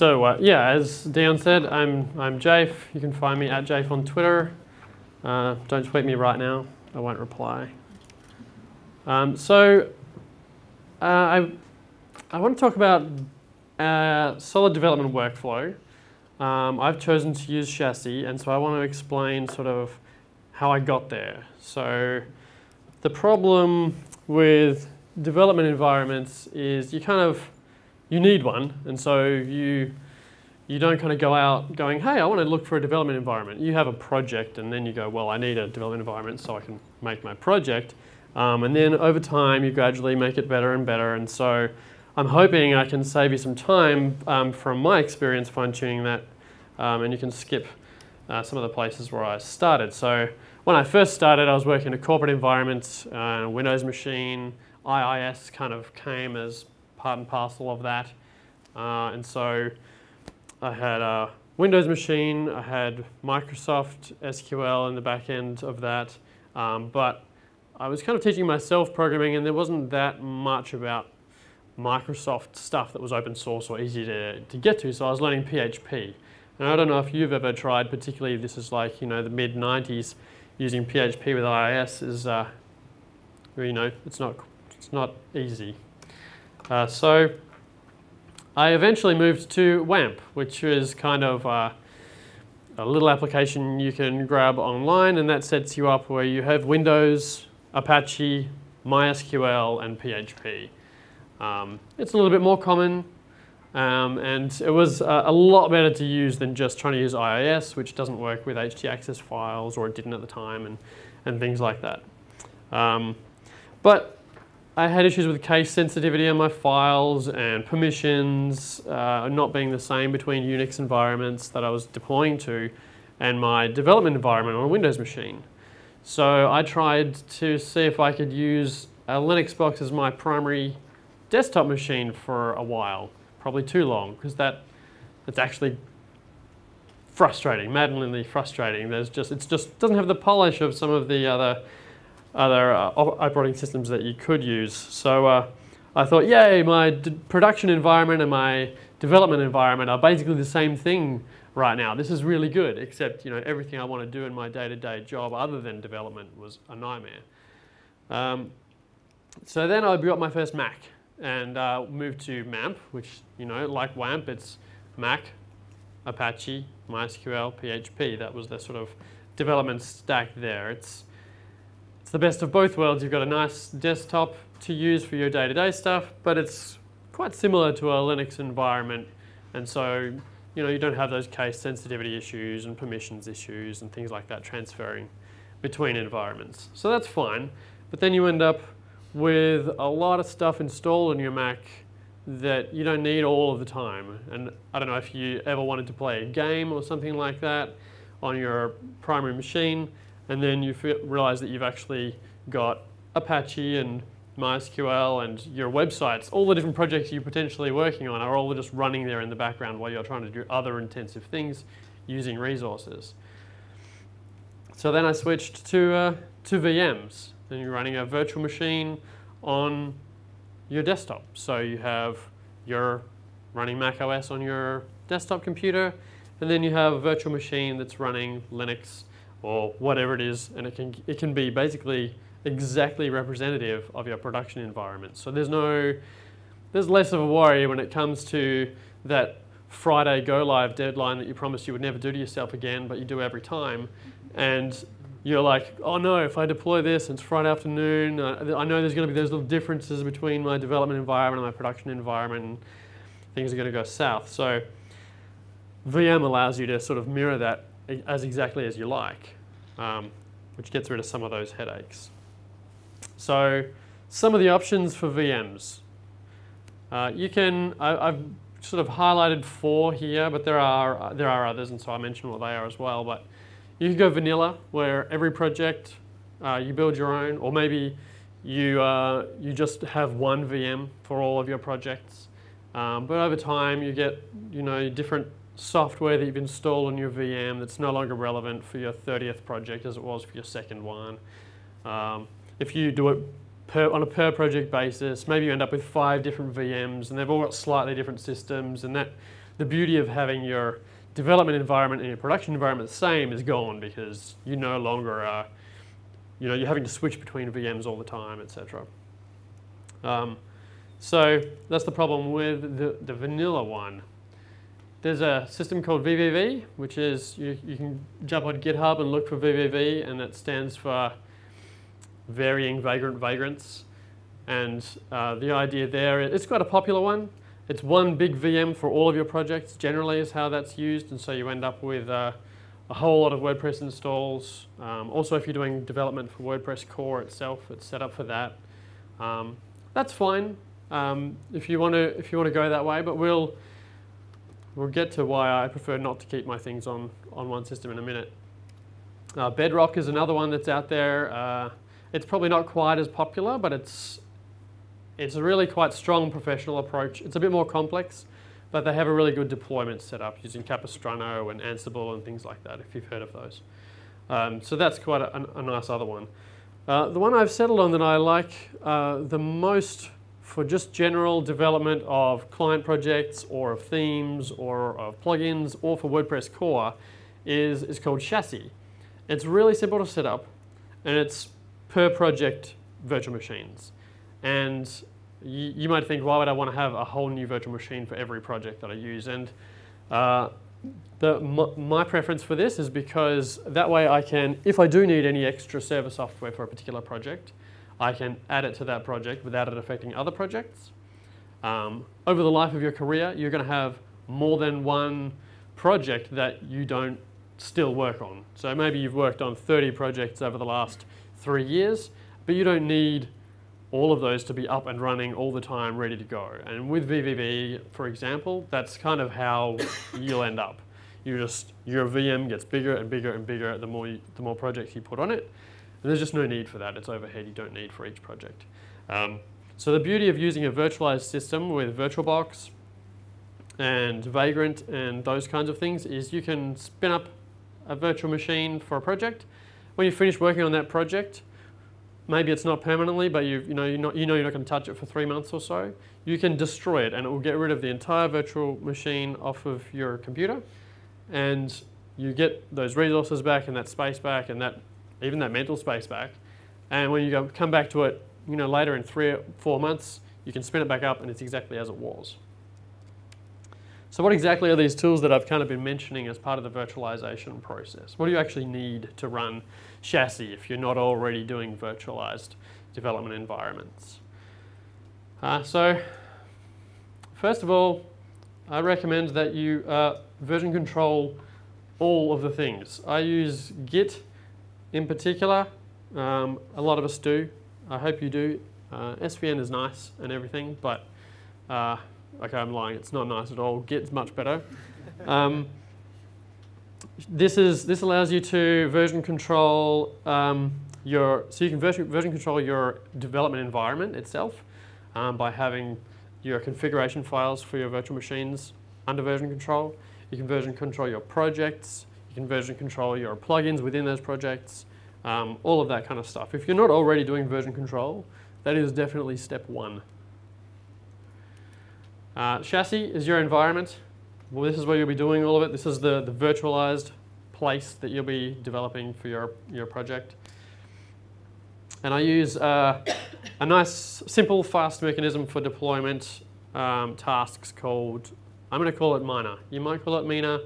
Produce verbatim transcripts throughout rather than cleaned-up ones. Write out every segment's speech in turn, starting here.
So uh, yeah, as Dan said, I'm I'm Japh. You can find me at Japh on Twitter. Uh, don't tweet me right now. I won't reply. Um, so uh, I I want to talk about uh, solid development workflow. Um, I've chosen to use Chassis, and so I want to explain sort of how I got there. So the problem with development environments is you kind of you need one, and so you you don't kind of go out going, hey, I want to look for a development environment. You have a project, and then you go, well, I need a development environment so I can make my project. Um, and then over time, you gradually make it better and better. And so I'm hoping I can save you some time um, from my experience fine-tuning that, um, and you can skip uh, some of the places where I started. So when I first started, I was working in a corporate environment, uh, Windows machine, I I S kind of came as part and parcel of that. Uh, and so I had a Windows machine, I had Microsoft S Q L in the back end of that, um, but I was kind of teaching myself programming, and there wasn't that much about Microsoft stuff that was open source or easy to, to get to, so I was learning P H P. And I don't know if you've ever tried, particularly if this is like, you know, the mid nineties, using P H P with I I S is, uh, you know, it's not, it's not easy. Uh, so I eventually moved to WAMP, which is kind of uh, a little application you can grab online, and that sets you up where you have Windows, Apache, MySQL, and P H P. Um, it's a little bit more common, um, and it was uh, a lot better to use than just trying to use I I S, which doesn't work with H T access files, or it didn't at the time, and, and things like that. Um, but I had issues with case sensitivity on my files and permissions uh, not being the same between Unix environments that I was deploying to and my development environment on a Windows machine. So I tried to see if I could use a Linux box as my primary desktop machine for a while, probably too long, because that that's actually frustrating, maddeningly frustrating. There's just it's just doesn't have the polish of some of the other other uh, operating systems that you could use. So uh, I thought, yay, my d production environment and my development environment are basically the same thing right now. This is really good, except, you know, everything I want to do in my day-to-day job other than development was a nightmare. Um, so then I bought my first Mac and uh, moved to MAMP, which, you know, like WAMP, it's Mac, Apache, MySQL, P H P. That was the sort of development stack there. It's It's the best of both worlds. You've got a nice desktop to use for your day-to-day stuff, but it's quite similar to a Linux environment, and so, you know, you don't have those case sensitivity issues and permissions issues and things like that transferring between environments. So that's fine, but then you end up with a lot of stuff installed on your Mac that you don't need all of the time. And I don't know if you ever wanted to play a game or something like that on your primary machine, and then you realize that you've actually got Apache and MySQL and your websites, all the different projects you're potentially working on are all just running there in the background while you're trying to do other intensive things using resources. So then I switched to, uh, to V Ms, and you're running a virtual machine on your desktop. So you have your running macOS on your desktop computer, and then you have a virtual machine that's running Linux or whatever it is, and it can, it can be basically exactly representative of your production environment. So there's no, there's less of a worry when it comes to that Friday go live deadline that you promised you would never do to yourself again, but you do every time. And you're like, oh no, if I deploy this, it's Friday afternoon, I know there's gonna be those little differences between my development environment and my production environment, and things are gonna go south. So V M allows you to sort of mirror that as exactly as you like, um, which gets rid of some of those headaches. So some of the options for V Ms. Uh, you can, I, I've sort of highlighted four here, but there are, there are others, and so I mentioned what they are as well, but you can go vanilla, where every project uh, you build your own, or maybe you, uh, you just have one V M for all of your projects. Um, but over time you get, you know, different software that you've installed on your V M that's no longer relevant for your thirtieth project as it was for your second one. Um, if you do it per, on a per project basis, maybe you end up with five different V Ms, and they've all got slightly different systems, and that, the beauty of having your development environment and your production environment the same is gone, because you no longer are, you know, you're having to switch between V Ms all the time, et cetera. Um, so that's the problem with the, the vanilla one. There's a system called V V V, which is, you, you can jump on GitHub and look for V V V, and it stands for Varying Vagrant Vagrants. And uh, the idea there, it's quite a popular one. It's one big V M for all of your projects, generally, is how that's used. And so you end up with uh, a whole lot of WordPress installs. Um, also, if you're doing development for WordPress core itself, it's set up for that. Um, that's fine um, if you want to if you want to go that way. But we'll we'll get to why I prefer not to keep my things on on one system in a minute. Uh, Bedrock is another one that's out there. Uh, it's probably not quite as popular, but it's It's a really quite strong professional approach. It's a bit more complex, but they have a really good deployment set up using Capistrano and Ansible and things like that, if you've heard of those. Um, so that's quite a, a nice other one. Uh, the one I've settled on that I like uh, the most for just general development of client projects or of themes or of plugins or for WordPress core is, is called Chassis. It's really simple to set up, and it's per project virtual machines. And you, you might think, why would I want to have a whole new virtual machine for every project that I use? And uh, the, my, my preference for this is because that way I can, if I do need any extra server software for a particular project, I can add it to that project without it affecting other projects. Um, over the life of your career, you're going to have more than one project that you don't still work on. So maybe you've worked on thirty projects over the last three years, but you don't need all of those to be up and running all the time, ready to go. And with V V V, for example, that's kind of how you'll end up. You just, your V M gets bigger and bigger and bigger the more, you, the more projects you put on it. And there's just no need for that. It's overhead you don't need for each project. Um, so the beauty of using a virtualized system with VirtualBox and Vagrant and those kinds of things is you can spin up a virtual machine for a project. When you finish working on that project, maybe it's not permanently, but you, you know you're not, you know you're not going to touch it for three months or so, you can destroy it and it will get rid of the entire virtual machine off of your computer, and you get those resources back and that space back and that, even that mental space back. And when you go, come back to it you know, later in three or four months, you can spin it back up and it's exactly as it was. So what exactly are these tools that I've kind of been mentioning as part of the virtualization process? What do you actually need to run Chassis if you're not already doing virtualized development environments? Uh, so, first of all, I recommend that you uh, version control all of the things. I use Git in particular. Um, a lot of us do. I hope you do. Uh, S V N is nice and everything, but uh, okay, I'm lying, it's not nice at all. Git's much better. Um, this, is, this allows you to version control um, your, so you can version, version control your development environment itself um, by having your configuration files for your virtual machines under version control. You can version control your projects. You can version control your plugins within those projects, um, all of that kind of stuff. If you're not already doing version control, that is definitely step one. Uh, Chassis is your environment. Well, this is where you'll be doing all of it. This is the, the virtualized place that you'll be developing for your, your project. And I use uh, a nice, simple, fast mechanism for deployment um, tasks called, I'm going to call it Mina. You might call it Mina.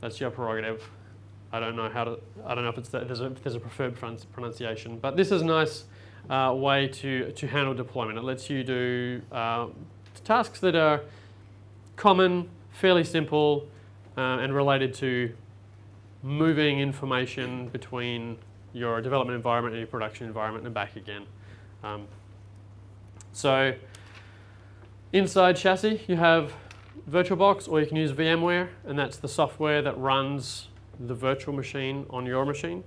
That's your prerogative. I don't know how to, I don't know if, it's the, there's, a, if there's a preferred pronunciation. But this is a nice uh, way to, to handle deployment. It lets you do uh, tasks that are common, fairly simple, uh, and related to moving information between your development environment and your production environment and back again. Um, so inside Chassis, you have VirtualBox, or you can use VMware, and that's the software that runs the virtual machine on your machine.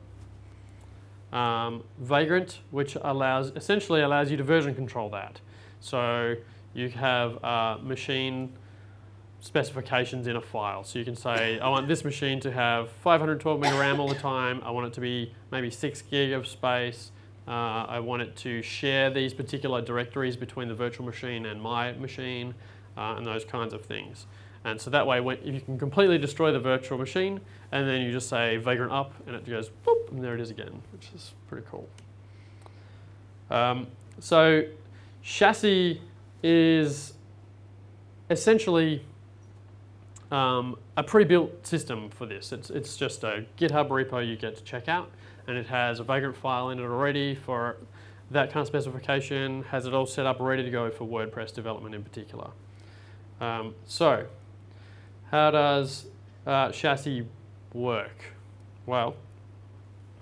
Um, Vagrant, which allows, essentially allows you to version control that. So you have uh, machine specifications in a file. So you can say, I want this machine to have five hundred twelve meg of RAM all the time. I want it to be maybe six gig of space. Uh, I want it to share these particular directories between the virtual machine and my machine, uh, and those kinds of things. And so that way, when, you can completely destroy the virtual machine, and then you just say Vagrant up, and it goes boop, and there it is again, which is pretty cool. Um, so Chassis is essentially um, a pre-built system for this. It's, it's just a GitHub repo you get to check out, and it has a Vagrant file in it already for that kind of specification, has it all set up ready to go for WordPress development in particular. Um, so, how does uh, Chassis work? Well,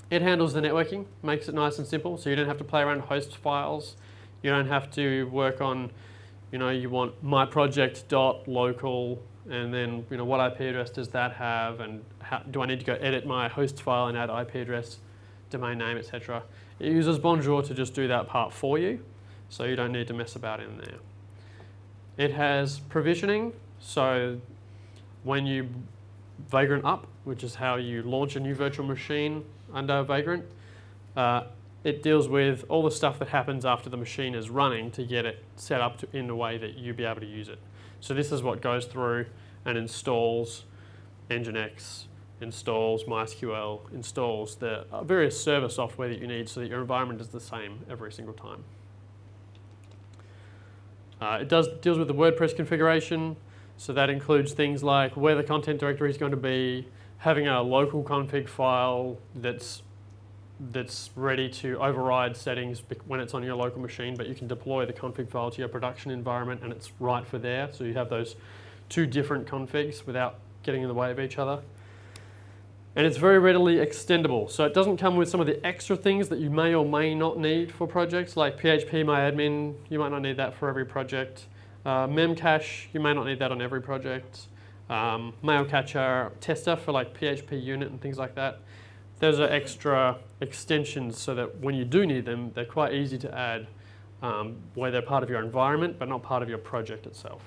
it handles the networking, makes it nice and simple, so you don't have to play around host files. You don't have to work on, you know, you want myproject.local, and then, you know, what I P address does that have, and how, do I need to go edit my host file and add I P address, domain name, et cetera. It uses Bonjour to just do that part for you, so you don't need to mess about in there. It has provisioning, so when you Vagrant up, which is how you launch a new virtual machine under Vagrant, uh, it deals with all the stuff that happens after the machine is running to get it set up to, in the way that you'll be able to use it. So this is what goes through and installs Nginx, installs MySQL, installs the various server software that you need so that your environment is the same every single time. Uh, it does deals with the WordPress configuration, so that includes things like where the content directory is going to be, having a local config file that's, that's ready to override settings when it's on your local machine, but you can deploy the config file to your production environment and it's right for there, so you have those two different configs without getting in the way of each other. And it's very readily extendable, so it doesn't come with some of the extra things that you may or may not need for projects, like phpMyAdmin, you might not need that for every project. Uh, memcache, you may not need that on every project. Um, Mailcatcher, tester for like PHPUnit and things like that. Those are extra extensions so that when you do need them, they're quite easy to add, um, where they're part of your environment but not part of your project itself.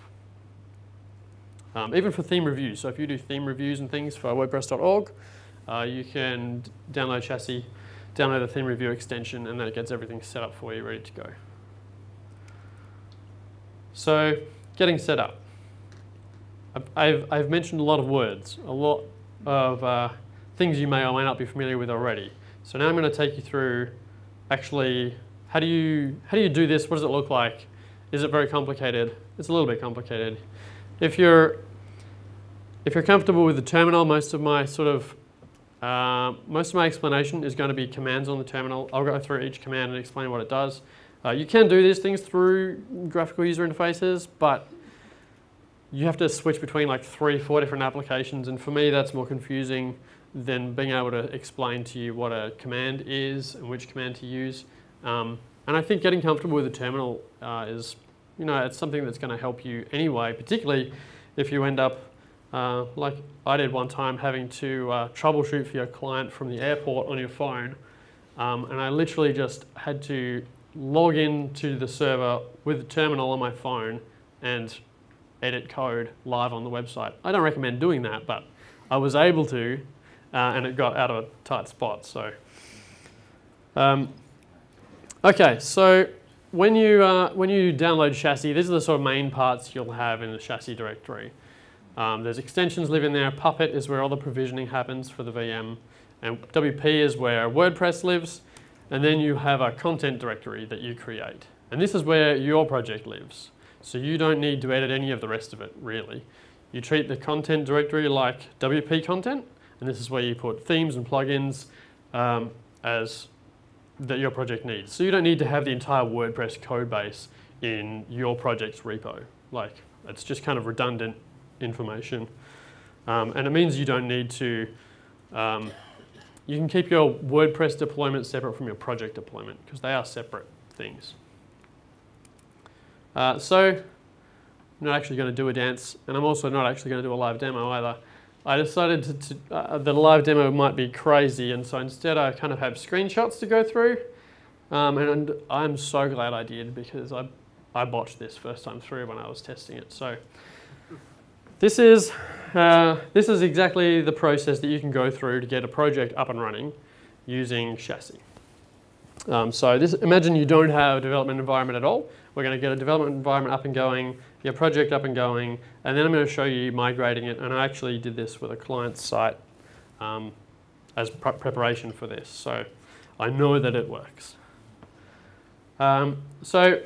Um, even for theme reviews, so if you do theme reviews and things for WordPress dot org, Uh, you can download Chassis, download the theme review extension, and then it gets everything set up for you, ready to go. So, getting set up. I've, I've, I've mentioned a lot of words, a lot of uh, things you may or may not be familiar with already. So now I'm going to take you through, actually, how do you, how do you do this? What does it look like? Is it very complicated? It's a little bit complicated. If you're, if you're comfortable with the terminal, most of my sort of Uh, most of my explanation is going to be commands on the terminal. I'll go through each command and explain what it does. Uh, you can do these things through graphical user interfaces, but you have to switch between like three, four different applications, and for me that's more confusing than being able to explain to you what a command is and which command to use. Um, and I think getting comfortable with the terminal uh, is, you know, it's something that's going to help you anyway, particularly if you end up Uh, like I did one time, having to uh, troubleshoot for your client from the airport on your phone, um, and I literally just had to log in to the server with the terminal on my phone and edit code live on the website. I don't recommend doing that, but I was able to, uh, and it got out of a tight spot. So, um, okay, so when you uh, when you download Chassis, these are the sort of main parts you'll have in the Chassis directory. Um, there's extensions live in there. Puppet is where all the provisioning happens for the V M, and W P is where WordPress lives, and then you have a content directory that you create. And this is where your project lives. So you don't need to edit any of the rest of it, really. You treat the content directory like W P content, and this is where you put themes and plugins um, as that your project needs. So you don't need to have the entire WordPress code base in your project's repo. Like, it's just kind of redundant information, um, and it means you don't need to, um, you can keep your WordPress deployment separate from your project deployment because they are separate things. Uh, so I'm not actually going to do a dance, and I'm also not actually going to do a live demo either. I decided to, to, uh, the live demo might be crazy, and so instead I kind of have screenshots to go through, um, and I'm so glad I did, because I, I botched this first time through when I was testing it. So. This is, uh, this is exactly the process that you can go through to get a project up and running using Chassis. Um, so this, imagine you don't have a development environment at all, We're going to get a development environment up and going, your project up and going, and then I'm going to show you migrating it. And I actually did this with a client site um, as pre preparation for this. So I know that it works. Um, so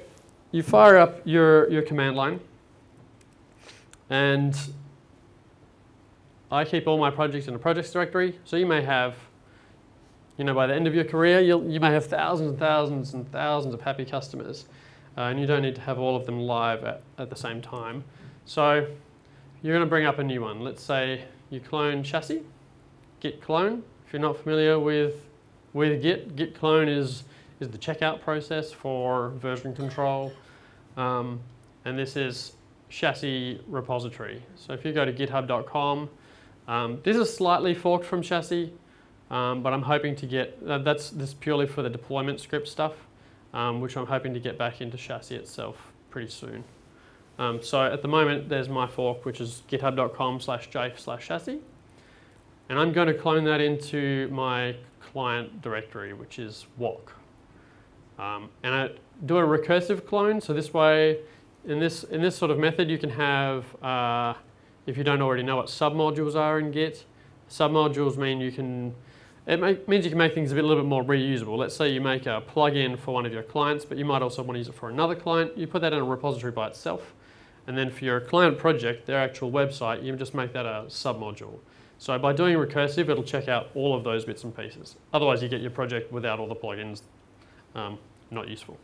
you fire up your, your command line, and I keep all my projects in a projects directory. So you may have, you know, by the end of your career, you'll, you may have thousands and thousands and thousands of happy customers, uh, and you don't need to have all of them live at, at the same time. So you're going to bring up a new one. Let's say you clone Chassis, git clone. If you're not familiar with, with Git, git clone is, is the checkout process for version control, um, and this is Chassis repository. So if you go to github dot com, um, this is slightly forked from Chassis, um, but I'm hoping to get, uh, that's this purely for the deployment script stuff, um, which I'm hoping to get back into Chassis itself pretty soon. Um, so at the moment, there's my fork, which is github dot com slash jafe slash chassis, and I'm going to clone that into my client directory, which is walk. Um, and I do a recursive clone, so this way, in this, in this sort of method, you can have, uh, if you don't already know what submodules are in Git, submodules mean you can, it make, means you can make things a, bit, a little bit more reusable. Let's say you make a plugin for one of your clients, but you might also want to use it for another client. You put that in a repository by itself, and then for your client project, their actual website, you just make that a submodule. So by doing recursive, it'll check out all of those bits and pieces. Otherwise, you get your project without all the plugins, um, not useful.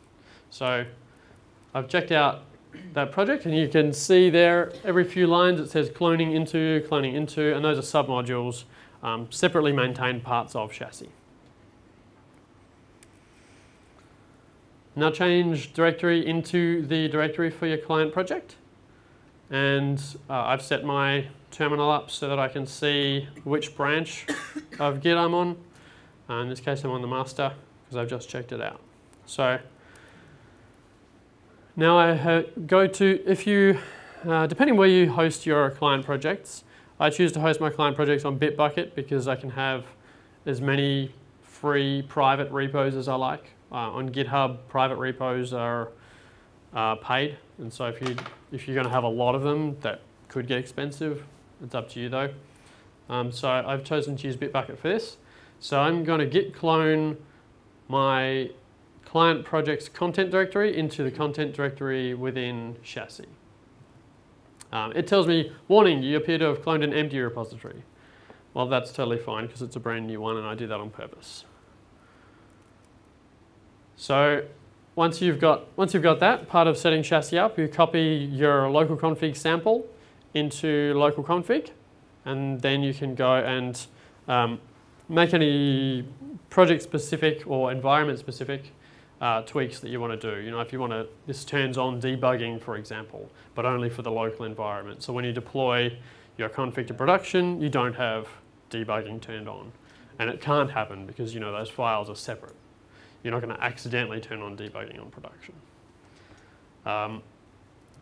So I've checked out that project, and you can see there every few lines it says cloning into, cloning into, and those are submodules, um, separately maintained parts of Chassis. Now change directory into the directory for your client project, and uh, I've set my terminal up so that I can see which branch of Git I'm on. Uh, in this case I'm on the master because I've just checked it out. So now I go to, if you, uh, depending where you host your client projects, I choose to host my client projects on Bitbucket because I can have as many free private repos as I like. Uh, on GitHub, private repos are uh, paid, and so if, you, if you're going to have a lot of them, that could get expensive. It's up to you though. Um, so I've chosen to use Bitbucket for this. So I'm going to git clone my client project's content directory into the content directory within Chassis. Um, it tells me, warning, you appear to have cloned an empty repository. Well, that's totally fine because it's a brand new one and I do that on purpose. So once you've got, once you've got that, part of setting Chassis up, you copy your local config sample into local config, and then you can go and um, make any project specific or environment specific Uh, tweaks that you want to do. You know, if you want to, this turns on debugging, for example, but only for the local environment. So when you deploy your config to production, you don't have debugging turned on. And it can't happen because, you know, those files are separate. You're not going to accidentally turn on debugging on production. Um,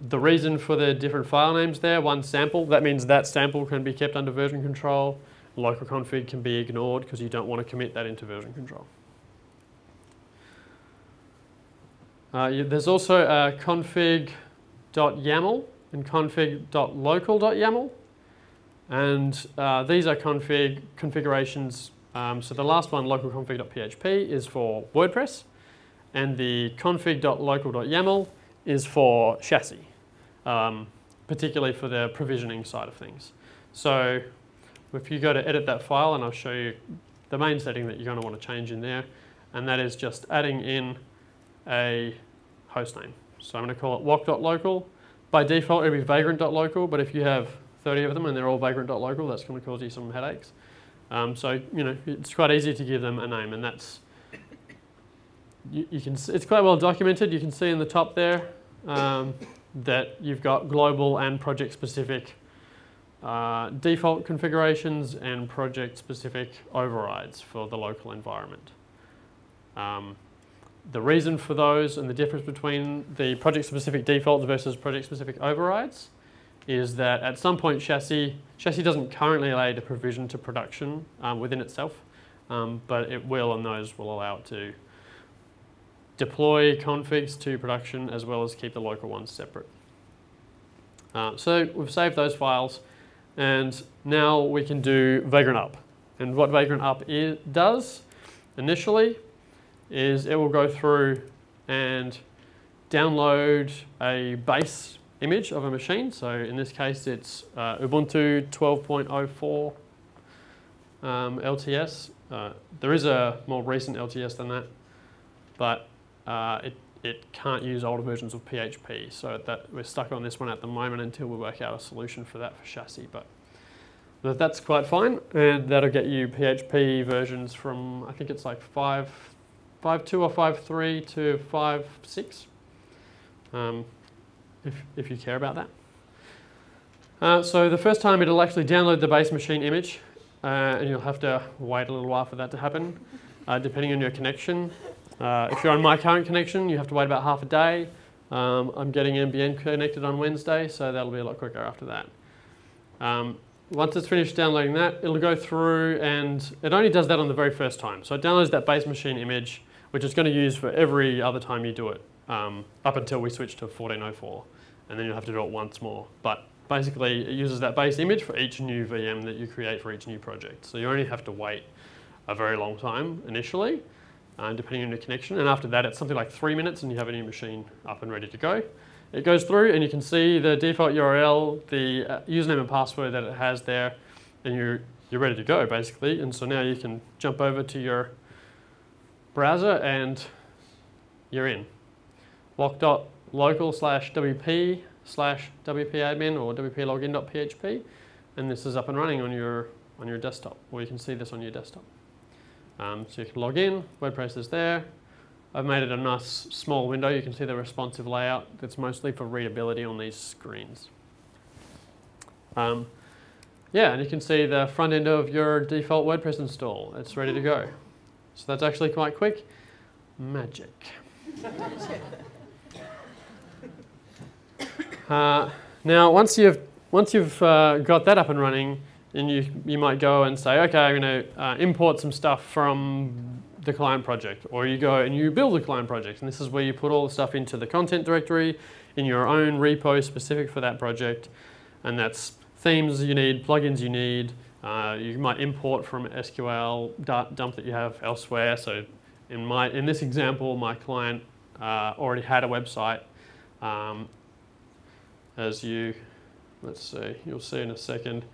the reason for the different file names there, one sample, that means that sample can be kept under version control. Local config can be ignored because you don't want to commit that into version control. Uh, there's also a config.yaml and config.local.yaml, and uh, these are config configurations. Um, so the last one, local config dot p h p, is for WordPress, and the config.local.yaml is for Chassis, um, particularly for the provisioning side of things. So if you go to edit that file, and I'll show you the main setting that you're going to want to change in there, and that is just adding in a host name. So I'm going to call it walk dot local. By default, it'll be vagrant dot local, but if you have thirty of them and they're all vagrant dot local, that's going to cause you some headaches. Um, so, you know, it's quite easy to give them a name, and that's, you, you can, it's quite well documented. You can see in the top there um, that you've got global and project specific uh, default configurations and project specific overrides for the local environment. Um, The reason for those and the difference between the project-specific defaults versus project-specific overrides is that at some point Chassis, Chassis doesn't currently allow the provision to production um, within itself, um, but it will, and those will allow it to deploy configs to production, as well as keep the local ones separate. Uh, so we've saved those files, and now we can do Vagrant up. And what Vagrant up is, does initially is it will go through and download a base image of a machine. So in this case, it's uh, Ubuntu twelve point oh four um, L T S. Uh, there is a more recent L T S than that, but uh, it, it can't use older versions of P H P. So that we're stuck on this one at the moment until we work out a solution for that for Chassis. But that's quite fine, and that'll get you P H P versions from, I think it's like five point two or five point three to five point six, um, if, if you care about that. Uh, so the first time it'll actually download the base machine image, uh, and you'll have to wait a little while for that to happen, uh, depending on your connection. Uh, if you're on my current connection, you have to wait about half a day. Um, I'm getting N B N connected on Wednesday, so that'll be a lot quicker after that. Um, Once it's finished downloading that, it'll go through, and it only does that on the very first time. So it downloads that base machine image, which it's going to use for every other time you do it, um, up until we switch to fourteen oh four. And then you'll have to do it once more. But basically, it uses that base image for each new V M that you create for each new project. So you only have to wait a very long time initially, uh, depending on your connection. And after that, it's something like three minutes, and you have a new machine up and ready to go. It goes through, and you can see the default U R L, the username and password that it has there, and you're, you're ready to go, basically. And so now you can jump over to your browser, and you're in. loc.local slash wp slash wp-admin or wp-login.php, and this is up and running on your, on your desktop, or you can see this on your desktop. Um, so you can log in, WordPress is there. I've made it a nice small window. You can see the responsive layout. That's mostly for readability on these screens. Um, yeah, and you can see the front end of your default WordPress install. It's ready to go. So that's actually quite quick. Magic. uh, now, once you've, once you've uh, got that up and running, and you, you might go and say, okay, I'm going to uh, import some stuff from the client project, or you go and you build a client project, and this is where you put all the stuff into the content directory in your own repo specific for that project, and that's themes you need, plugins you need, uh, you might import from S Q L dump that you have elsewhere. So in, my, in this example, my client uh, already had a website, um, as you, let's see, you'll see in a second,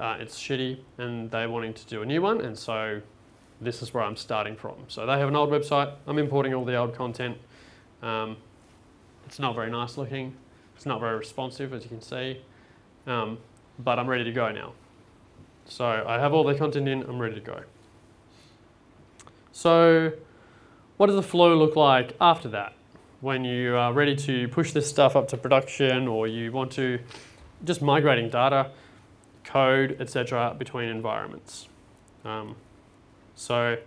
uh, it's shitty, and they're wanting to do a new one, and so this is where I'm starting from. So they have an old website, I'm importing all the old content. Um, it's not very nice looking, it's not very responsive, as you can see, um, but I'm ready to go now. So I have all the content in, I'm ready to go. So what does the flow look like after that? When you are ready to push this stuff up to production, or you want to just migrating data, code, et cetera between environments. Um, So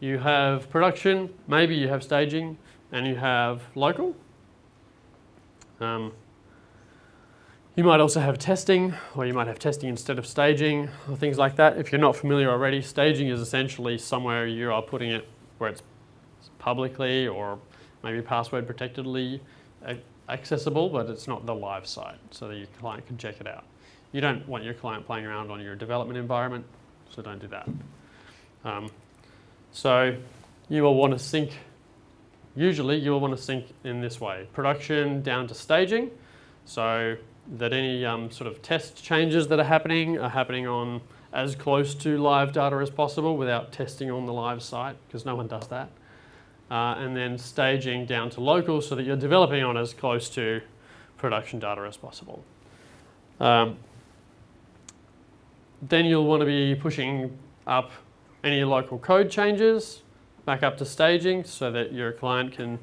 you have production, maybe you have staging, and you have local. Um, you might also have testing, or you might have testing instead of staging, or things like that. If you're not familiar already, staging is essentially somewhere you are putting it where it's publicly or maybe password protectedly accessible, but it's not the live site, so that your client can check it out. You don't want your client playing around on your development environment, so don't do that. Um, so you will want to sync, usually you will want to sync in this way, production down to staging, so that any um, sort of test changes that are happening are happening on as close to live data as possible without testing on the live site, because no one does that. Uh, and then staging down to local, so that you're developing on as close to production data as possible. Um, then you'll want to be pushing up any local code changes back up to staging, so that your client can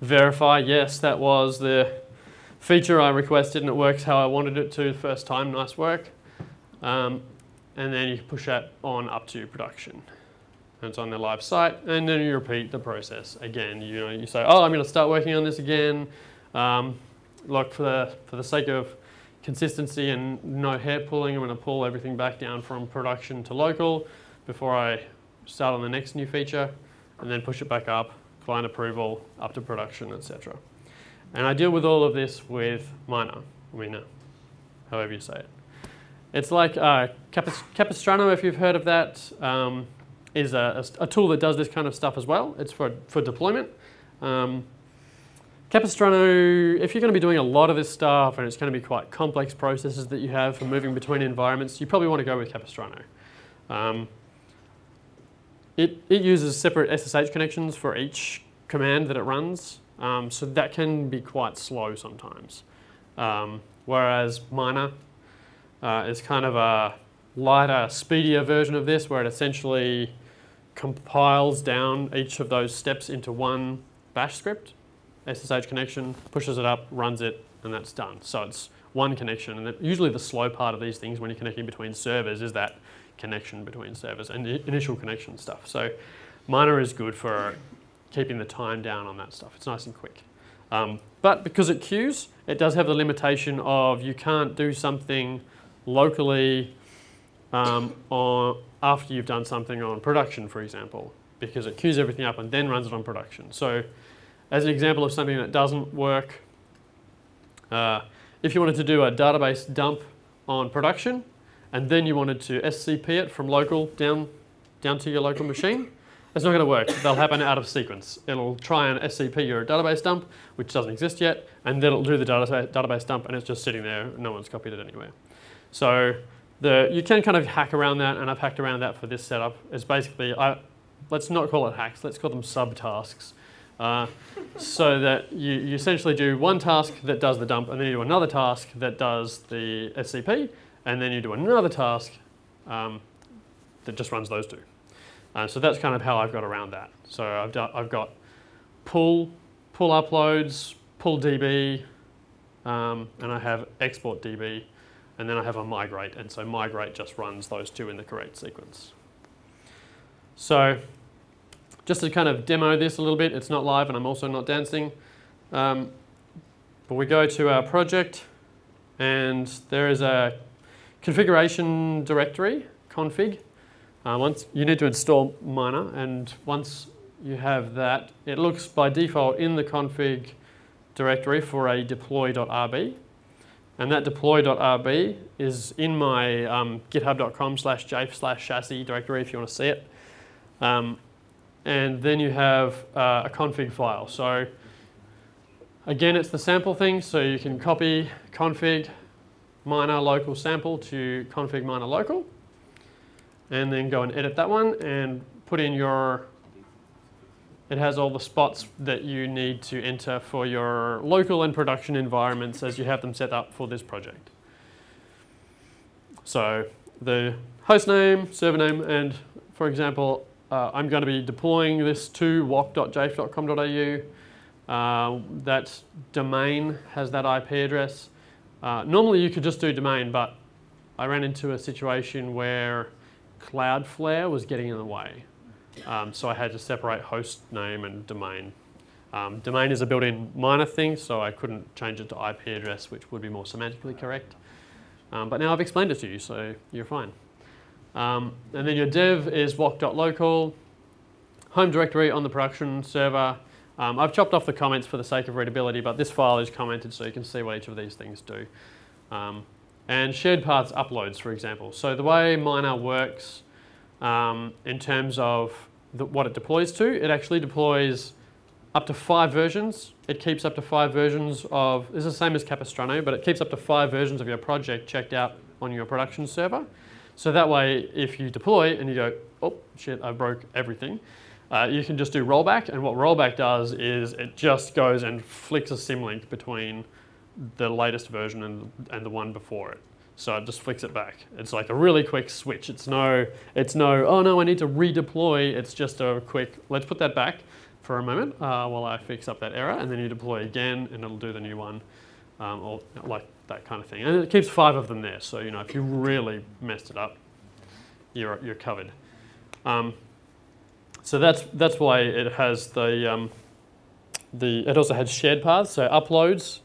verify, yes, that was the feature I requested and it works how I wanted it to the first time, nice work. Um, and then you push that on up to production. And it's on their live site, and then you repeat the process again. You know, you say, oh, I'm going to start working on this again. Um, like for the, for the sake of consistency and no hair pulling, I'm going to pull everything back down from production to local before I start on the next new feature, and then push it back up, client approval, up to production, et cetera. And I deal with all of this with Mina, Mina, however you say it. It's like uh, Capistrano, if you've heard of that, um, is a, a tool that does this kind of stuff as well. It's for, for deployment. Um, Capistrano, if you're going to be doing a lot of this stuff and it's going to be quite complex processes that you have for moving between environments, you probably want to go with Capistrano. Um, it, it uses separate S S H connections for each command that it runs, um, so that can be quite slow sometimes. Um, whereas Mina uh, is kind of a lighter, speedier version of this, where it essentially compiles down each of those steps into one bash script. S S H connection, pushes it up, runs it, and that's done. So it's one connection, and usually the slow part of these things when you're connecting between servers is that connection between servers and initial connection stuff. So Mina is good for keeping the time down on that stuff. It's nice and quick. Um, but because it queues, it does have the limitation of you can't do something locally um, or after you've done something on production, for example, because it queues everything up and then runs it on production. So as an example of something that doesn't work, uh, if you wanted to do a database dump on production and then you wanted to S C P it from local down, down to your local machine, it's not going to work. They'll happen out of sequence. It'll try and S C P your database dump, which doesn't exist yet, and then it'll do the data, database dump, and it's just sitting there. No one's copied it anywhere. So the, you can kind of hack around that, and I've hacked around that for this setup. It's basically, I, let's not call it hacks, let's call them subtasks. Uh, so that you, you essentially do one task that does the dump, and then you do another task that does the S C P, and then you do another task um, that just runs those two. Uh, so that's kind of how I've got around that. So I've, done, I've got pull, pull uploads, pull D B, um, and I have export D B, and then I have a migrate, and so migrate just runs those two in the correct sequence. So just to kind of demo this a little bit, it's not live and I'm also not dancing. Um, but we go to our project and there is a configuration directory, config. Uh, once you need to install Mina, and once you have that, it looks by default in the config directory for a deploy dot R B. And that deploy dot R B is in my um, github.com slash jape slash chassis directory if you want to see it. Um, And then you have uh, a config file. So again, it's the sample thing. So you can copy config Mina local sample to config Mina local, and then go and edit that one and put in your. It has all the spots that you need to enter for your local and production environments as you have them set up for this project. So the host name, server name, and for example. Uh, I'm going to be deploying this to wok dot jafe dot com dot A U. Uh, that domain has that I P address. Uh, normally you could just do domain, but I ran into a situation where Cloudflare was getting in the way. Um, so I had to separate host name and domain. Um, domain is a built-in minor thing, so I couldn't change it to I P address, which would be more semantically correct. Um, but now I've explained it to you, so you're fine. Um, and then your dev is wok dot local, home directory on the production server. Um, I've chopped off the comments for the sake of readability, but this file is commented so you can see what each of these things do. Um, and shared paths uploads, for example. So the way Mina works um, in terms of the, what it deploys to, it actually deploys up to five versions. It keeps up to five versions of, this is the same as Capistrano, but it keeps up to five versions of your project checked out on your production server. So that way, if you deploy and you go, oh shit, I broke everything, uh, you can just do rollback. And what rollback does is it just goes and flicks a symlink between the latest version and, and the one before it. So it just flicks it back. It's like a really quick switch. It's no, it's no, oh no, I need to redeploy. It's just a quick, let's put that back for a moment uh, while I fix up that error. And then you deploy again and it'll do the new one. Um, or like that kind of thing. And it keeps five of them there, so you know if you really messed it up, you're, you're covered. Um, so that's, that's why it has the, um, the, it also has shared paths, so uploads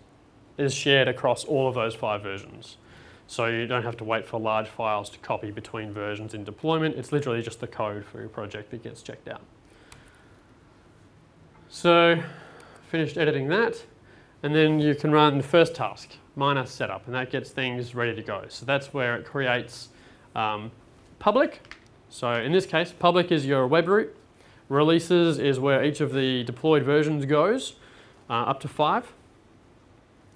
is shared across all of those five versions. So you don't have to wait for large files to copy between versions in deployment, it's literally just the code for your project that gets checked out. So finished editing that, and then you can run the first task, minor setup, and that gets things ready to go. So that's where it creates um, public. So in this case, public is your web root. Releases is where each of the deployed versions goes, uh, up to five.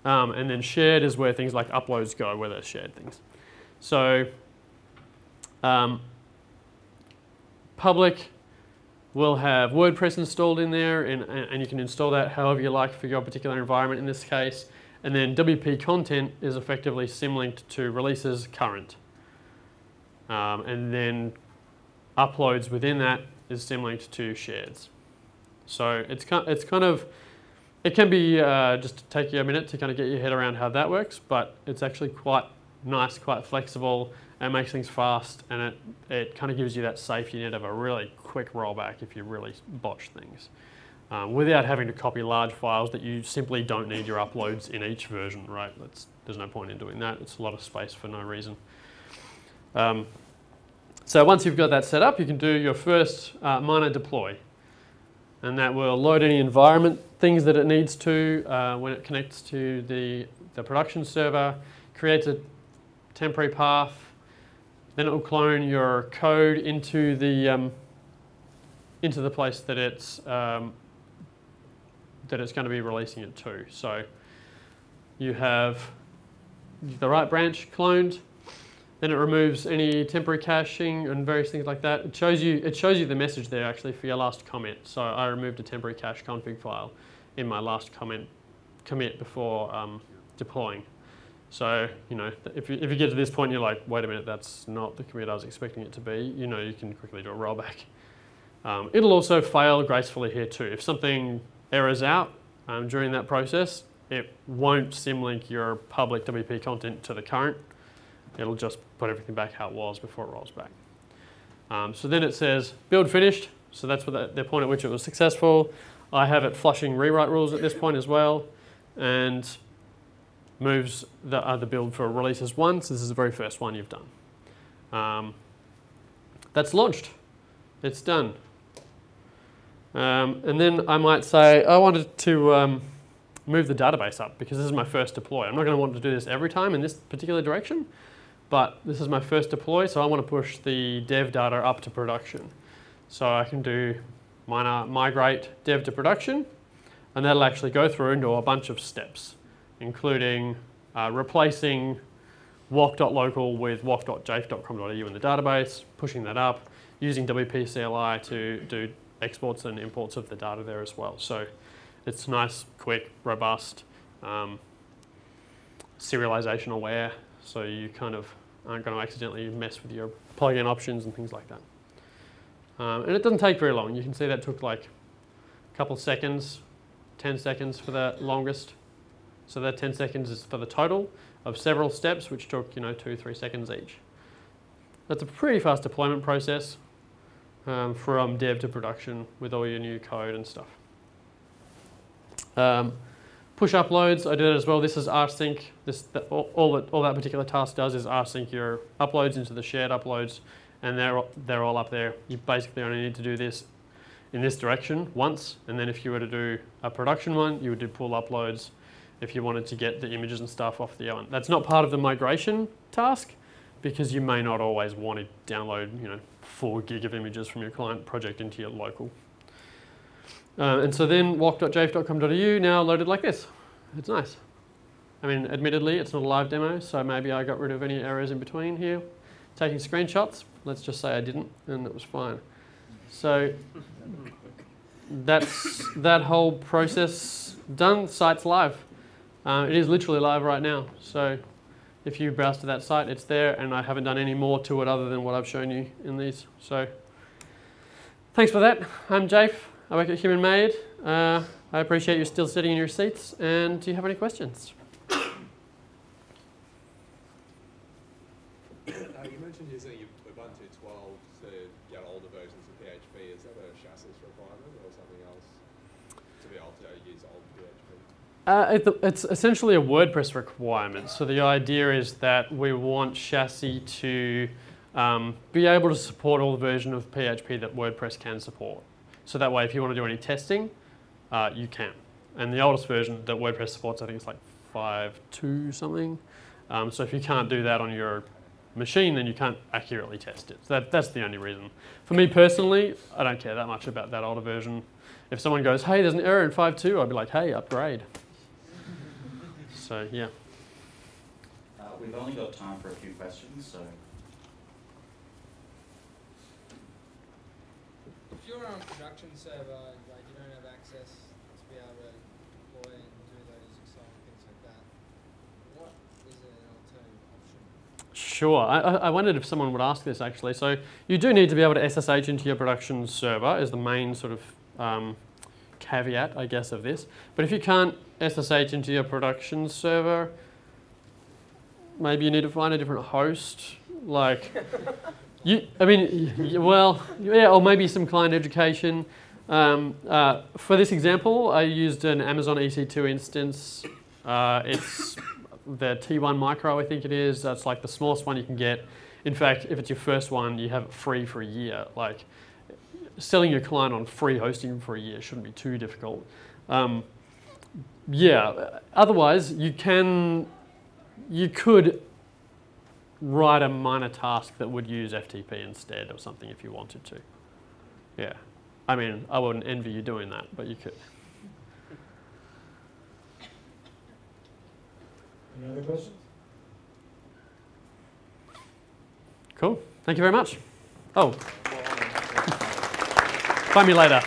Um, and then shared is where things like uploads go, where they're shared things. So um, public will have WordPress installed in there, and, and you can install that however you like for your particular environment in this case. And then W P content is effectively symlinked to releases current. Um, and then uploads within that is symlinked to shares. So it's it's kind of, it can be uh, just take you a minute to kind of get your head around how that works, but it's actually quite nice, quite flexible, and makes things fast, and it, it kind of gives you that safety net of a really quick rollback if you really botch things, um, without having to copy large files that you simply don't need your uploads in each version, right? That's, there's no point in doing that. It's a lot of space for no reason. Um, so once you've got that set up, you can do your first uh, minor deploy, and that will load any environment things that it needs to uh, when it connects to the, the production server, creates a temporary path, then it will clone your code into the um, into the place that it's um, that it's going to be releasing it to. So you have the right branch cloned. Then it removes any temporary caching and various things like that. It shows you, it shows you the message there actually for your last comment. So I removed a temporary cache config file in my last comment commit before um, deploying. So you know, if you, if you get to this point, you're like, wait a minute, that's not the commit I was expecting it to be. You know, you can quickly do a rollback. Um, it'll also fail gracefully here too. If something errors out um, during that process, it won't symlink your public W P content to the current. It'll just put everything back how it was before it rolls back. Um, so then it says build finished. So that's what the, the point at which it was successful. I have it flushing rewrite rules at this point as well, and moves the other build for releases one. So this is the very first one you've done. Um, that's launched. It's done. Um, and then I might say I wanted to um, move the database up because this is my first deploy. I'm not going to want to do this every time in this particular direction, but this is my first deploy, so I want to push the dev data up to production. So I can do minor migrate dev to production, and that'll actually go through into a bunch of steps, including uh, replacing walk dot local with walk dot jafe dot com dot a u in the database, pushing that up, using W P C L I to do exports and imports of the data there as well. So it's nice, quick, robust, um, serialization aware, so you kind of aren't going to accidentally mess with your plugin options and things like that. Um, and it doesn't take very long. You can see that took like a couple seconds, ten seconds for the longest. So that ten seconds is for the total of several steps, which took, you know, two, three seconds each. That's a pretty fast deployment process um, from dev to production with all your new code and stuff. Um, push uploads, I do that as well. This is rsync. This, the, all, all, that, all that particular task does is rsync your uploads into the shared uploads, and they're, they're all up there. You basically only need to do this in this direction once, and then if you were to do a production one, you would do pull uploads if you wanted to get the images and stuff off the one. That's not part of the migration task because you may not always want to download, you know, four gig of images from your client project into your local. Uh, and so then walk dot jafe dot com dot a u now loaded like this. It's nice. I mean, admittedly, it's not a live demo, so maybe I got rid of any errors in between here. Taking screenshots, let's just say I didn't, and it was fine. So that's that whole process done. Site's live. Uh, it is literally live right now, so if you browse to that site, it's there, and I haven't done any more to it other than what I've shown you in these. So thanks for that. I'm Japh. I work at Human Made. Uh, I appreciate you still sitting in your seats, and do you have any questions? Uh, you mentioned using Ubuntu twelve to get older versions of P H P. Is that a chassis requirement or something else to be able to use old P H P? Uh, it, it's essentially a WordPress requirement. So the idea is that we want Chassis to um, be able to support all the version of P H P that WordPress can support. So that way, if you want to do any testing, uh, you can. And the oldest version that WordPress supports, I think it's like five point two something. Um, so if you can't do that on your machine, then you can't accurately test it. So that, that's the only reason. For me personally, I don't care that much about that older version. If someone goes, hey, there's an error in five point two, I'd be like, hey, upgrade. So yeah. Uh, we've only got time for a few questions, so. If you're on a production server, like you don't have access to be able to deploy and do those exciting things like that, what is an alternative option? Sure, I, I wondered if someone would ask this actually. So you do need to be able to S S H into your production server is the main sort of um, caveat, I guess, of this. But if you can't S S H into your production server, maybe you need to find a different host, like. You, I mean, you, well, yeah, or maybe some client education. Um, uh, for this example, I used an Amazon E C two instance. Uh, it's the T one Micro, I think it is. That's like the smallest one you can get. In fact, if it's your first one, you have it free for a year. Like, selling your client on free hosting for a year shouldn't be too difficult. Um, yeah, otherwise, you can, you could write a minor task that would use F T P instead or something if you wanted to. Yeah. I mean, I wouldn't envy you doing that, but you could. Any other questions? Cool. Thank you very much. Oh. Find me later.